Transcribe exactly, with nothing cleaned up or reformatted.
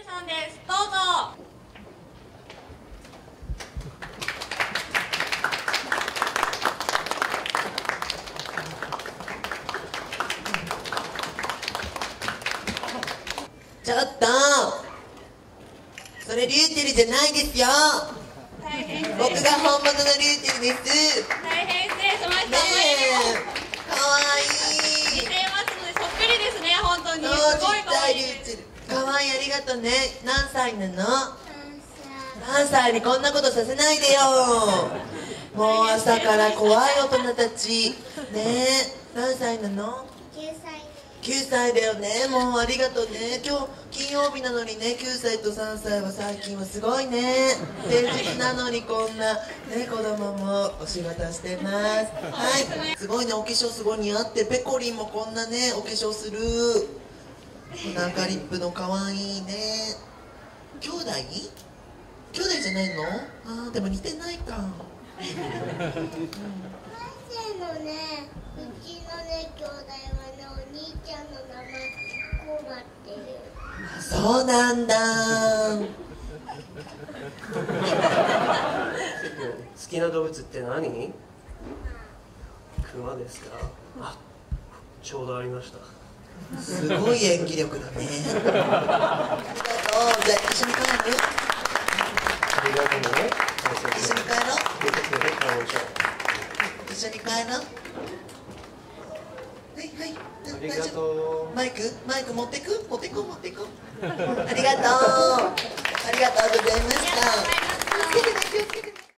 ルさんです。どうぞ。ちょっとそれリューテルじゃないですよ。大変失礼。僕が本物のリューテルです。大変失礼しました。ねえ、かわいい。似てますね。そっくりですね。本当にすごいかわいい。リューテルかわいい。ありがとうね。何歳なの？さんさい。さんさいにこんなことさせないでよ。もう朝から怖い大人たちねえ。何歳なの？きゅうさい。きゅうさいだよね。もうありがとうね。今日金曜日なのにね、きゅうさいとさんさいは最近はすごいね。平日なのにこんなね、子供もお仕事してます。はい、すごいね。お化粧すごい似合って、ペコリンもこんなねお化粧する。なんかリップのかわいいね。兄弟？兄弟じゃないの？あー、でも似てないか。マジのね、うちのね兄弟はお兄ちゃんの名前こうなってる。そうなんだ。好きな動物って何？クマですか。あ、ちょうどありました。すごい演技力だね。ありがとう。じゃあ一緒に帰る？ありがとうね。一緒に帰ろう。一緒に帰ろう。はいはい、ありがとう。マイクマイク持ってく持ってこ持ってこ。ありがとうありがとうございました。